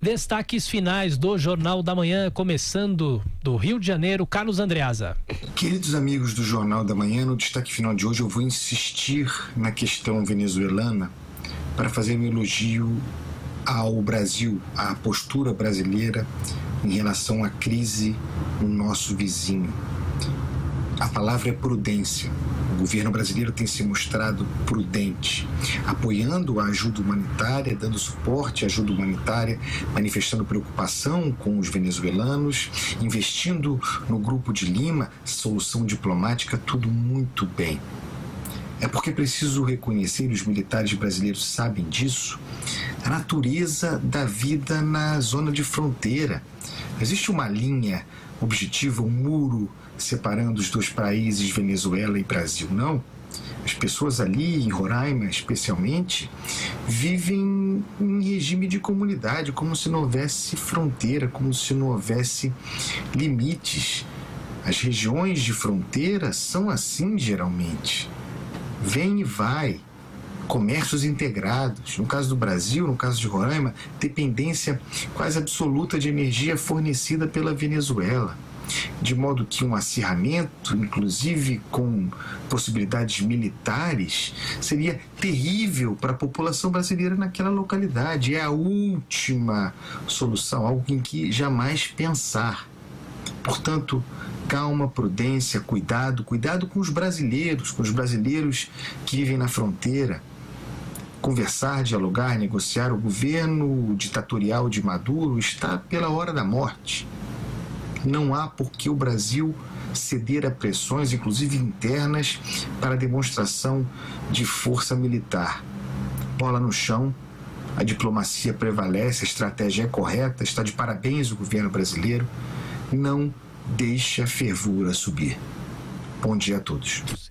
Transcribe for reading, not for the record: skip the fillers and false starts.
Destaques finais do Jornal da Manhã, começando do Rio de Janeiro, Carlos Andreazza. Queridos amigos do Jornal da Manhã, no destaque final de hoje eu vou insistir na questão venezuelana para fazer um elogio ao Brasil, à postura brasileira em relação à crise no nosso vizinho. A palavra é prudência. O governo brasileiro tem se mostrado prudente, apoiando a ajuda humanitária, dando suporte à ajuda humanitária, manifestando preocupação com os venezuelanos, investindo no Grupo de Lima, solução diplomática, tudo muito bem. É porque preciso reconhecer, e os militares brasileiros sabem disso, a natureza da vida na zona de fronteira. Existe uma linha objetiva, um muro separando os dois países, Venezuela e Brasil, não. As pessoas ali, em Roraima especialmente, vivem em regime de comunidade, como se não houvesse fronteira, como se não houvesse limites. As regiões de fronteira são assim geralmente. Vem e vai, comércios integrados, no caso do Brasil, no caso de Roraima, dependência quase absoluta de energia fornecida pela Venezuela, de modo que um acirramento, inclusive com possibilidades militares, seria terrível para a população brasileira naquela localidade. É a última solução, algo em que jamais pensar. Portanto, calma, prudência, cuidado, cuidado com os brasileiros que vivem na fronteira. Conversar, dialogar, negociar. O governo ditatorial de Maduro está pela hora da morte. Não há por que o Brasil ceder a pressões, inclusive internas, para demonstração de força militar. Bola no chão, a diplomacia prevalece, a estratégia é correta, está de parabéns o governo brasileiro. Não deixa a fervura subir. Bom dia a todos.